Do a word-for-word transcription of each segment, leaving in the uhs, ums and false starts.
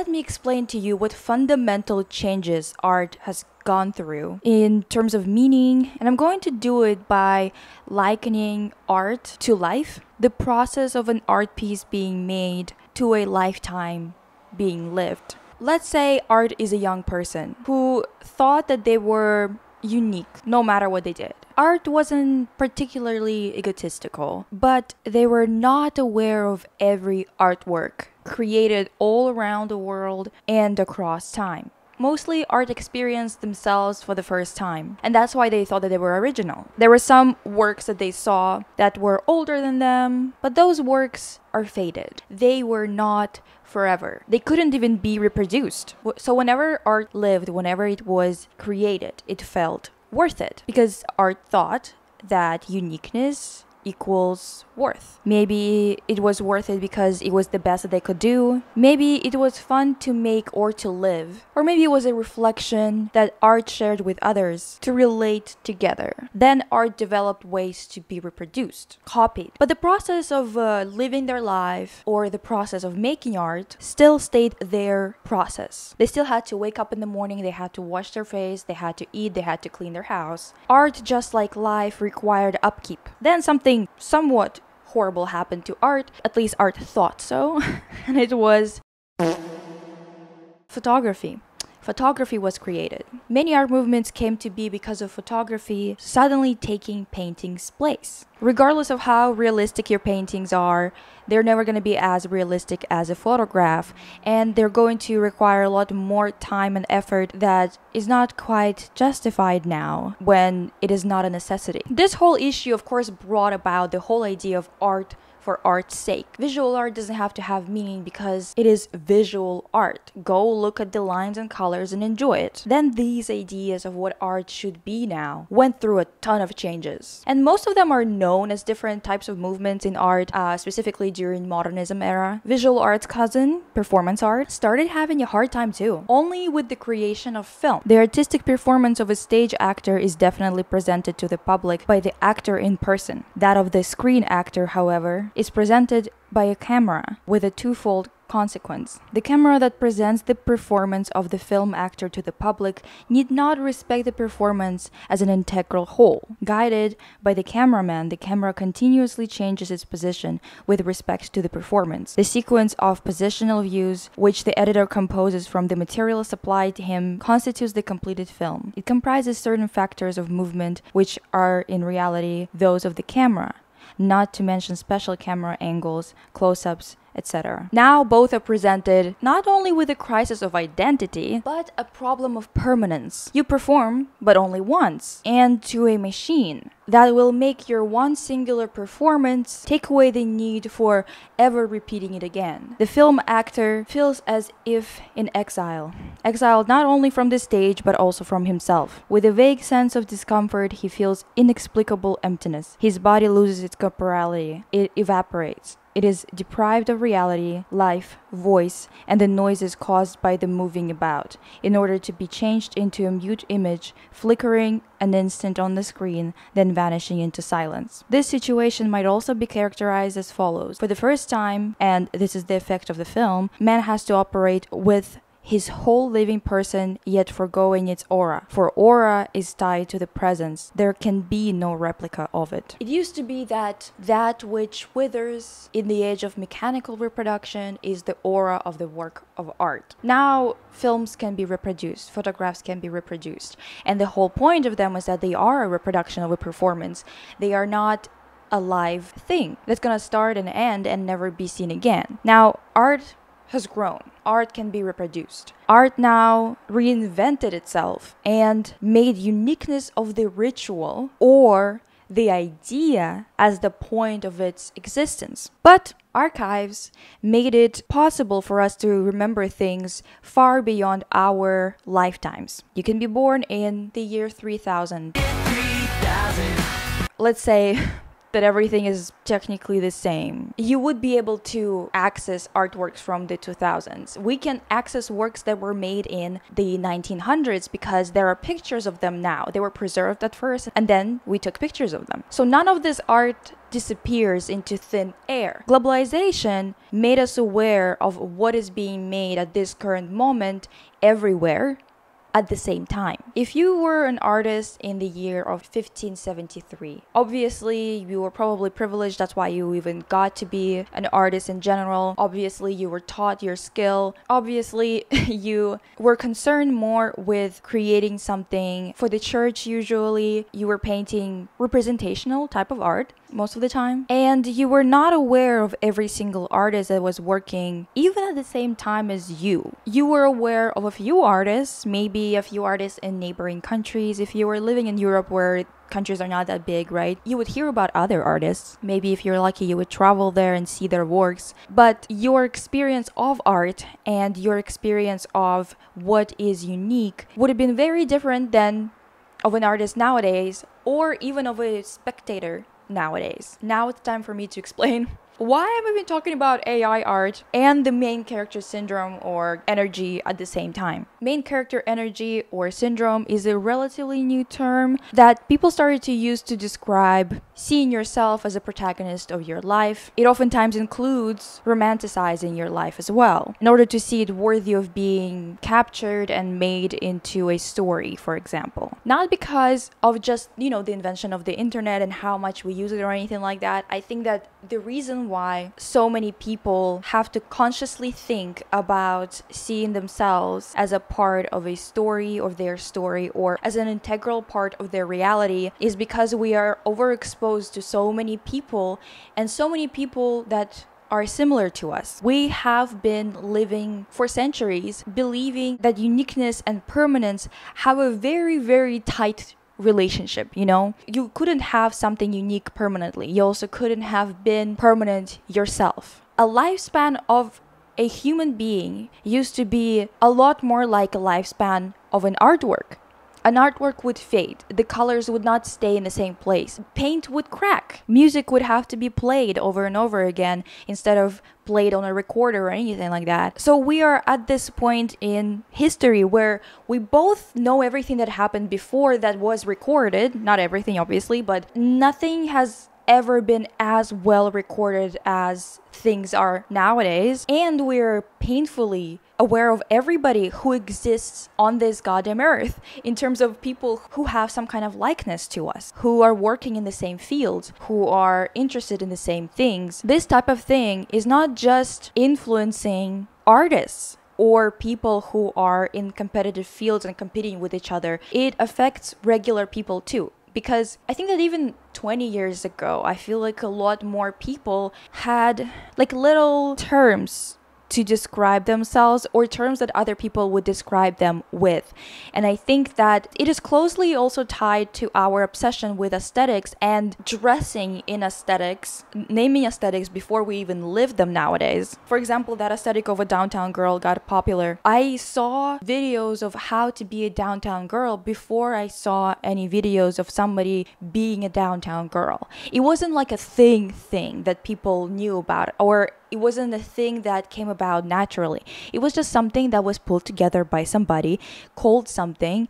let me explain to you what fundamental changes art has gone through in terms of meaning, and I'm going to do it by likening art to life, the process of an art piece being made to a lifetime being lived. Let's say art is a young person who thought that they were unique no matter what they did. Art wasn't particularly egotistical, but they were not aware of every artwork created all around the world and across time. Mostly art experienced themselves for the first time, and that's why they thought that they were original. There were some works that they saw that were older than them, but those works are faded. They were not forever. They couldn't even be reproduced. So whenever art lived, whenever it was created, it felt worth it because art thought that uniqueness equals worth. Maybe it was worth it because it was the best that they could do. Maybe it was fun to make or to live. Or maybe it was a reflection that art shared with others to relate together. Then art developed ways to be reproduced, copied. But the process of uh, living their life or the process of making art still stayed their process. They still had to wake up in the morning, they had to wash their face, they had to eat, they had to clean their house. Art, just like life, required upkeep. Then something somewhat horrible happened to art, at least art thought so, and it was photography. Photography was created. Many art movements came to be because of photography suddenly taking painting's place. Regardless of how realistic your paintings are, they're never going to be as realistic as a photograph, and they're going to require a lot more time and effort that is not quite justified now when it is not a necessity. This whole issue, of course, brought about the whole idea of art for art's sake. Visual art doesn't have to have meaning because it is visual art. Go look at the lines and colors and enjoy it. Then these ideas of what art should be now went through a ton of changes. And most of them are known as different types of movements in art, uh, specifically during modernism era. Visual art's cousin, performance art, started having a hard time too. Only with the creation of film. The artistic performance of a stage actor is definitely presented to the public by the actor in person. That of the screen actor, however, is presented by a camera with a twofold consequence. The camera that presents the performance of the film actor to the public need not respect the performance as an integral whole. Guided by the cameraman, the camera continuously changes its position with respect to the performance. The sequence of positional views, which the editor composes from the material supplied to him, constitutes the completed film. It comprises certain factors of movement which are, in reality, those of the camera, not to mention special camera angles, close-ups, et cetera. Now both are presented not only with a crisis of identity, but a problem of permanence. You perform, but only once, and to a machine that will make your one singular performance take away the need for ever repeating it again. The film actor feels as if in exile, exiled not only from the stage, but also from himself. With a vague sense of discomfort, he feels inexplicable emptiness. His body loses its corporality, it evaporates. It is deprived of reality, life, voice, and the noises caused by the moving about, in order to be changed into a mute image, flickering an instant on the screen, then vanishing into silence. This situation might also be characterized as follows. For the first time, and this is the effect of the film, man has to operate with his whole living person, yet foregoing its aura. For aura is tied to the presence. There can be no replica of it. It used to be that that which withers in the age of mechanical reproduction is the aura of the work of art. Now, films can be reproduced, photographs can be reproduced, and the whole point of them is that they are a reproduction of a performance. They are not a live thing that's gonna start and end and never be seen again. Now, art has grown. Art can be reproduced. Art now reinvented itself and made uniqueness of the ritual or the idea as the point of its existence. But archives made it possible for us to remember things far beyond our lifetimes. You can be born in the year three thousand. Let's say that everything is technically the same. You would be able to access artworks from the two thousands. We can access works that were made in the nineteen hundreds because there are pictures of them now. They were preserved at first and then we took pictures of them. So none of this art disappears into thin air. Globalization made us aware of what is being made at this current moment everywhere at the same time. If you were an artist in the year of fifteen seventy-three, obviously you were probably privileged, that's why you even got to be an artist in general. Obviously you were taught your skill. Obviously you were concerned more with creating something for the church usually. You were painting representational type of art most of the time. And you were not aware of every single artist that was working even at the same time as you. You were aware of a few artists, maybe a few artists in neighboring countries. If you were living in Europe where countries are not that big, right? You would hear about other artists. Maybe if you're lucky, you would travel there and see their works. But your experience of art and your experience of what is unique would have been very different than of an artist nowadays or even of a spectator nowadays. Now it's time for me to explain why have I been talking about A I art and the main character syndrome or energy at the same time? Main character energy or syndrome is a relatively new term that people started to use to describe seeing yourself as a protagonist of your life. It oftentimes includes romanticizing your life as well in order to see it worthy of being captured and made into a story, for example. Not because of just, you know, the invention of the internet and how much we use it or anything like that. I think that the reason why so many people have to consciously think about seeing themselves as a part of a story or their story or as an integral part of their reality is because we are overexposed to so many people and so many people that are similar to us. We have been living for centuries believing that uniqueness and permanence have a very, very tight relationship, you know? You couldn't have something unique permanently. You also couldn't have been permanent yourself. A lifespan of a human being used to be a lot more like a lifespan of an artwork. An artwork would fade. The colors would not stay in the same place. Paint would crack. Music would have to be played over and over again instead of played on a recorder or anything like that. So we are at this point in history where we both know everything that happened before that was recorded. Not everything, obviously, but nothing has ever been as well recorded as things are nowadays. And we're painfully aware of everybody who exists on this goddamn earth in terms of people who have some kind of likeness to us, who are working in the same fields, who are interested in the same things. This type of thing is not just influencing artists or people who are in competitive fields and competing with each other. It affects regular people too. Because I think that even twenty years ago, I feel like a lot more people had like little terms to describe themselves or terms that other people would describe them with. And I think that it is closely also tied to our obsession with aesthetics and dressing in aesthetics, naming aesthetics before we even live them nowadays. For example, that aesthetic of a downtown girl got popular. I saw videos of how to be a downtown girl before I saw any videos of somebody being a downtown girl. It wasn't like a thing thing that people knew about, or it wasn't a thing that came about naturally. It was just something that was pulled together by somebody, called something,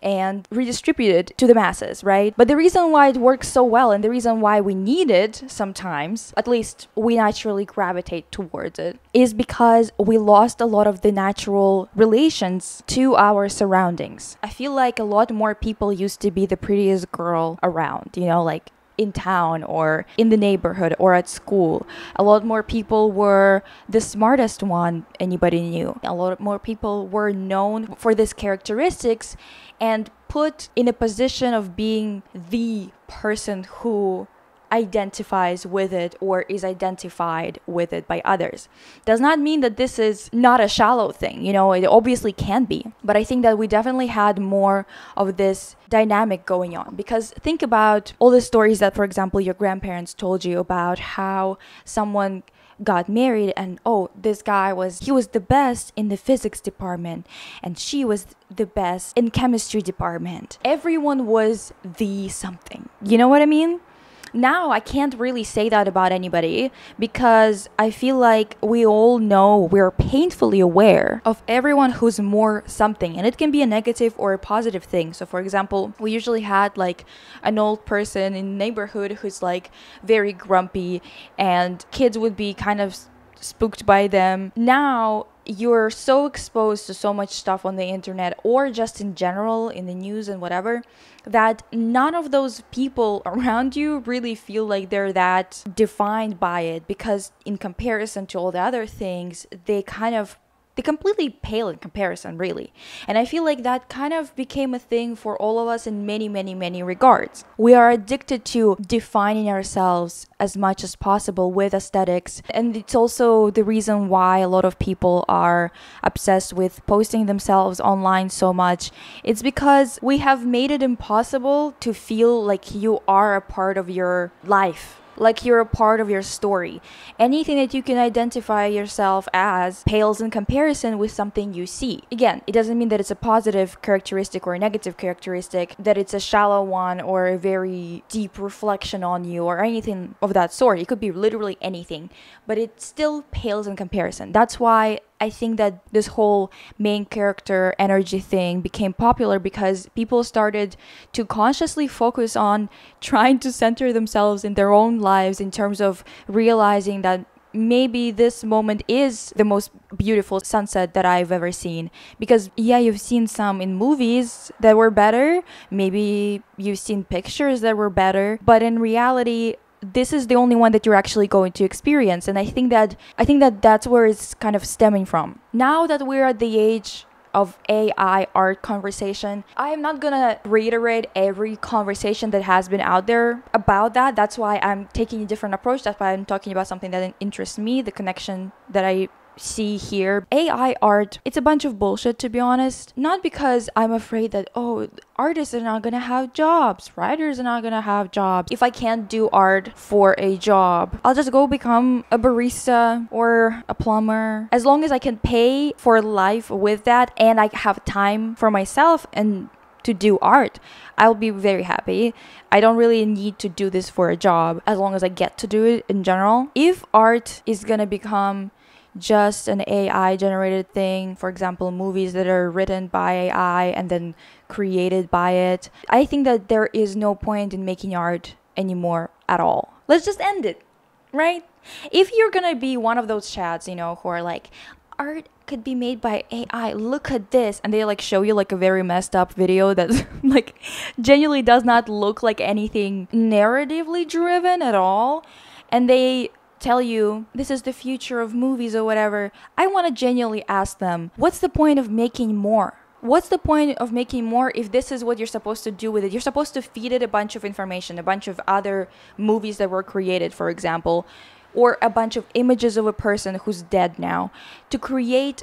and redistributed to the masses, right? But the reason why it works so well and the reason why we need it sometimes, at least we naturally gravitate towards it, is because we lost a lot of the natural relations to our surroundings. I feel like a lot more people used to be the prettiest girl around, you know, like in town or in the neighborhood or at school. A lot more people were the smartest one anybody knew. A lot more people were known for these characteristics and put in a position of being the person who identifies with it or is identified with it by others. Does not mean that this is not a shallow thing, you know, it obviously can be. But I think that we definitely had more of this dynamic going on, because think about all the stories that, for example, your grandparents told you about how someone got married and, oh, this guy was, he was the best in the physics department and she was the best in chemistry department. Everyone was the something, you know what I mean? now I can't really say that about anybody, because I feel like we all know, we're painfully aware of everyone who's more something, and it can be a negative or a positive thing. So for example, we usually had like an old person in the neighborhood who's like very grumpy, and kids would be kind of spooked by them. Now you're so exposed to so much stuff on the internet, or just in general in the news and whatever, that none of those people around you really feel like they're that defined by it, because in comparison to all the other things, they kind of they completely pale in comparison, really. And I feel like that kind of became a thing for all of us in many, many, many regards. We are addicted to defining ourselves as much as possible with aesthetics. And it's also the reason why a lot of people are obsessed with posting themselves online so much. It's because we have made it impossible to feel like you are a part of your life. Like you're a part of your story. Anything that you can identify yourself as pales in comparison with something you see. Again, it doesn't mean that it's a positive characteristic or a negative characteristic, that it's a shallow one or a very deep reflection on you or anything of that sort. It could be literally anything, but it still pales in comparison. That's why I think that this whole main character energy thing became popular, because people started to consciously focus on trying to center themselves in their own lives, in terms of realizing that maybe this moment is the most beautiful sunset that I've ever seen. Because yeah, you've seen some in movies that were better, maybe you've seen pictures that were better, but in reality, this is the only one that you're actually going to experience. And I think that I think that that's where it's kind of stemming from. Now that we're at the age of A I art conversation, I am not gonna reiterate every conversation that has been out there about that. That's why I'm taking a different approach. That's why I'm talking about something that interests me, the connection that I see here. A I art, it's a bunch of bullshit, to be honest. Not because I'm afraid that, oh, artists are not gonna have jobs, writers are not gonna have jobs. If I can't do art for a job, I'll just go become a barista or a plumber. As long as I can pay for life with that, and I have time for myself and to do art, I'll be very happy. I don't really need to do this for a job, as long as I get to do it in general. If art is gonna become just an A I generated thing, for example, movies that are written by A I and then created by it, I think that there is no point in making art anymore at all. Let's just end it, right? If you're gonna be one of those chats, you know, who are like, art could be made by A I, look at this, and they like show you like a very messed up video that like genuinely does not look like anything narratively driven at all, and they tell you this is the future of movies or whatever, I want to genuinely ask them, what's the point of making more? What's the point of making more if this is what you're supposed to do with it? You're supposed to feed it a bunch of information, a bunch of other movies that were created, for example, or a bunch of images of a person who's dead now, to create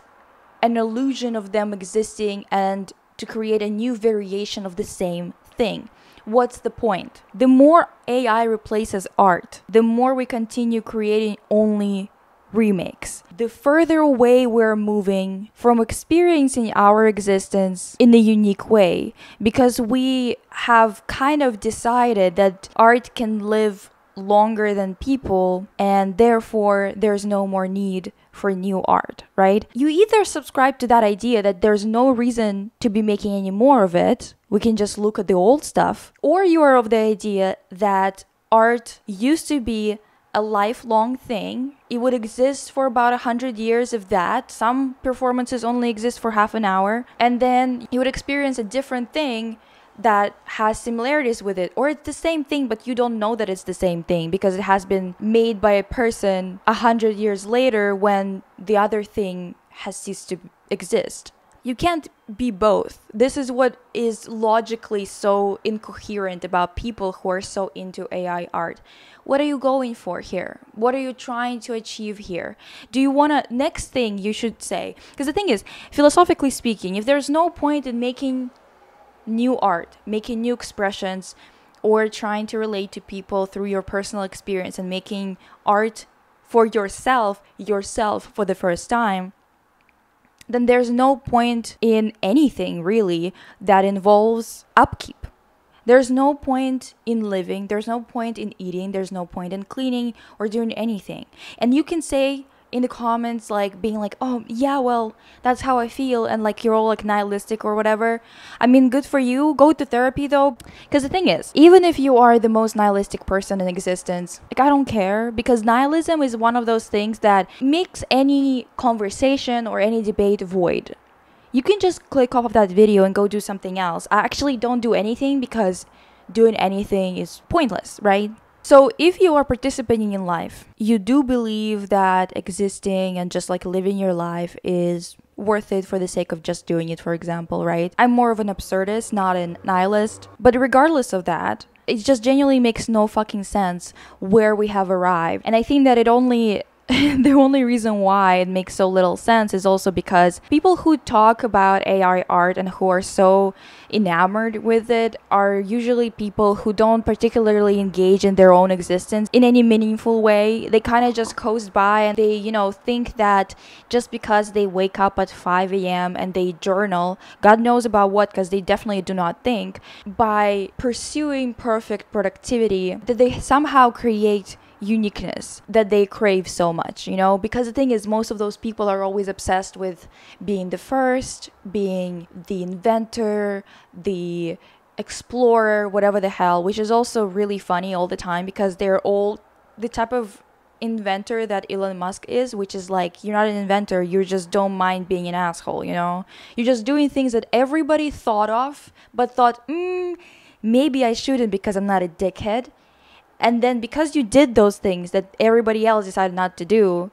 an illusion of them existing and to create a new variation of the same thing. What's the point? The more A I replaces art, the more we continue creating only remakes. The further away we're moving from experiencing our existence in a unique way, because we have kind of decided that art can live longer than people, and therefore there's no more need for new art, right? You either subscribe to that idea that there's no reason to be making any more of it, we can just look at the old stuff, or you are of the idea that art used to be a lifelong thing. It would exist for about a hundred years if that. Some performances only exist for half an hour, and then you would experience a different thing that has similarities with it, or it's the same thing but you don't know that it's the same thing because it has been made by a person a hundred years later when the other thing has ceased to exist. You can't be both. This is what is logically so incoherent about people who are so into A I art. What are you going for here? What are you trying to achieve here? Do you want to, next thing you should say, because the thing is, philosophically speaking, if there's no point in making new art, making new expressions, or trying to relate to people through your personal experience and making art for yourself, yourself for the first time, then there's no point in anything really that involves upkeep. There's no point in living, there's no point in eating, there's no point in cleaning or doing anything. And you can say in the comments, like, being like, oh yeah, well, that's how I feel, and like you're all like nihilistic or whatever. I mean, good for you, go to therapy though, because the thing is, even if you are the most nihilistic person in existence, like, I don't care, because nihilism is one of those things that makes any conversation or any debate void. You can just click off of that video and go do something else. I actually don't do anything because doing anything is pointless, right? So if you are participating in life, you do believe that existing and just like living your life is worth it for the sake of just doing it, for example, right? I'm more of an absurdist, not a nihilist. But regardless of that, it just genuinely makes no fucking sense where we have arrived. And I think that it only... the only reason why it makes so little sense is also because people who talk about A I art and who are so enamored with it are usually people who don't particularly engage in their own existence in any meaningful way. They kind of just coast by, and they, you know, think that just because they wake up at five A M and they journal, God knows about what, because they definitely do not think, by pursuing perfect productivity, that they somehow create uniqueness that they crave so much, you know? Because the thing is, most of those people are always obsessed with being the first, being the inventor, the explorer, whatever the hell, which is also really funny all the time, because they're all the type of inventor that Elon Musk is, which is like, you're not an inventor, you just don't mind being an asshole, you know? You're just doing things that everybody thought of, but thought, mm, maybe I shouldn't because I'm not a dickhead. And then because you did those things that everybody else decided not to do,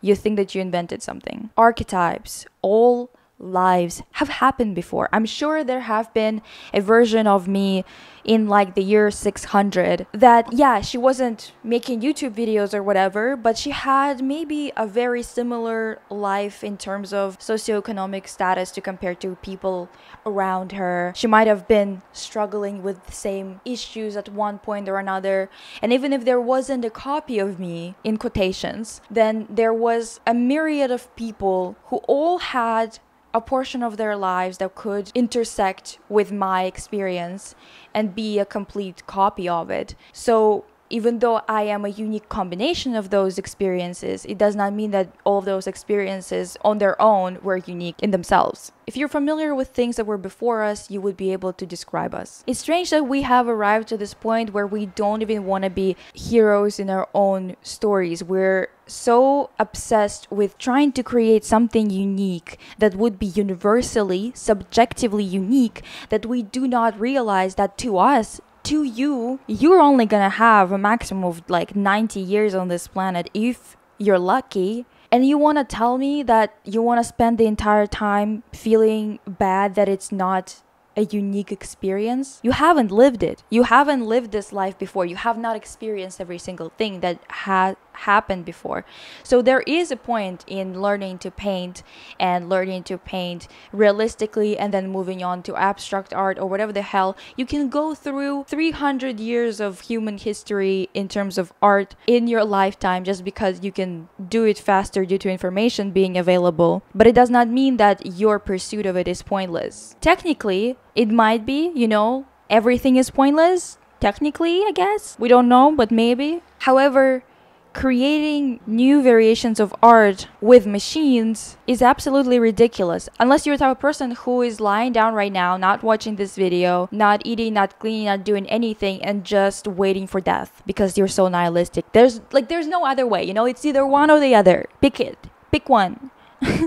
you think that you invented something. Archetypes, all lives have happened before. I'm sure there have been a version of me in like the year six hundred that, yeah, she wasn't making YouTube videos or whatever, but she had maybe a very similar life in terms of socioeconomic status to compare to people around her. She might have been struggling with the same issues at one point or another. And even if there wasn't a copy of me, in quotations, then there was a myriad of people who all had a portion of their lives that could intersect with my experience and be a complete copy of it. So even though I am a unique combination of those experiences, it does not mean that all of those experiences on their own were unique in themselves. If you're familiar with things that were before us, you would be able to describe us. It's strange that we have arrived to this point where we don't even want to be heroes in our own stories. We're so obsessed with trying to create something unique that would be universally, subjectively unique, that we do not realize that to us, to you, you're only gonna have a maximum of like ninety years on this planet if you're lucky. And you wanna tell me that you wanna spend the entire time feeling bad that it's not a unique experience? You haven't lived it. You haven't lived this life before. You have not experienced every single thing that had happened before. So there is a point in learning to paint and learning to paint realistically, and then moving on to abstract art or whatever the hell. You can go through three hundred years of human history in terms of art in your lifetime just because you can do it faster due to information being available, but it does not mean that your pursuit of it is pointless. Technically, it might be, you know, everything is pointless. Technically, I guess. We don't know, but maybe. However, creating new variations of art with machines is absolutely ridiculous. Unless you're the type of person who is lying down right now, not watching this video, not eating, not cleaning, not doing anything, and just waiting for death because you're so nihilistic. There's like there's no other way, you know? It's either one or the other. Pick it. Pick one.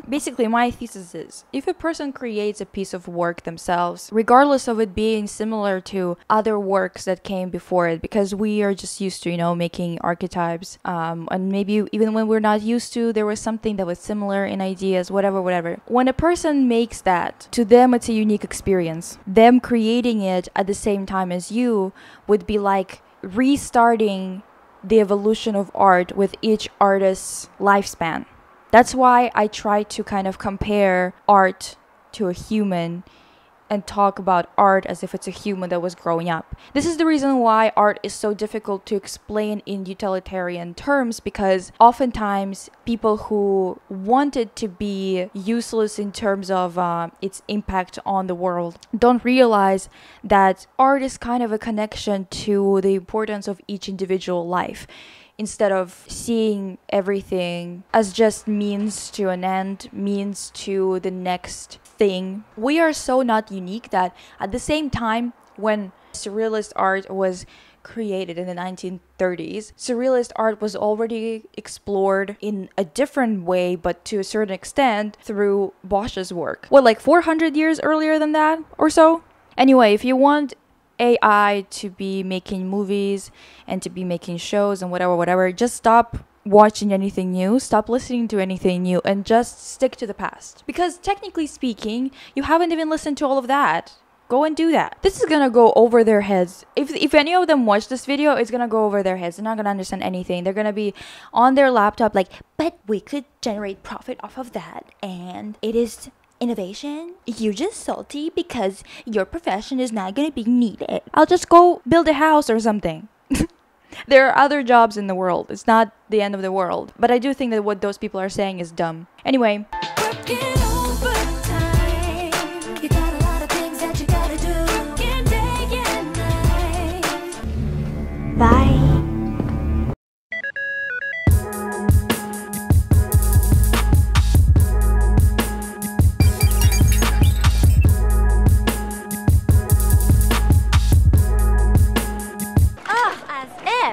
Basically, my thesis is, if a person creates a piece of work themselves, regardless of it being similar to other works that came before it, because we are just used to, you know, making archetypes, um, and maybe even when we're not used to, there was something that was similar in ideas, whatever, whatever. When a person makes that, to them it's a unique experience. Them creating it at the same time as you would be like restarting the evolution of art with each artist's lifespan. That's why I try to kind of compare art to a human and talk about art as if it's a human that was growing up. This is the reason why art is so difficult to explain in utilitarian terms, because oftentimes people who want it to be useless in terms of uh, its impact on the world don't realize that art is kind of a connection to the importance of each individual life, instead of seeing everything as just means to an end, means to the next thing. We are so not unique that at the same time, when Surrealist art was created in the nineteen thirties, Surrealist art was already explored in a different way, but to a certain extent through Bosch's work. What, like four hundred years earlier than that or so? Anyway, if you want A I to be making movies and to be making shows and whatever, whatever, just stop watching anything new, stop listening to anything new, and just stick to the past. Because technically speaking, you haven't even listened to all of that. Go and do that. This is gonna go over their heads. If, if any of them watch this video, it's gonna go over their heads. They're not gonna understand anything. They're gonna be on their laptop like, but we could generate profit off of that, and it is innovation. You're just salty because your profession is not gonna be needed. I'll just go build a house or something. There are other jobs in the world. It's not the end of the world. But I do think that what those people are saying is dumb. Anyway. Bye.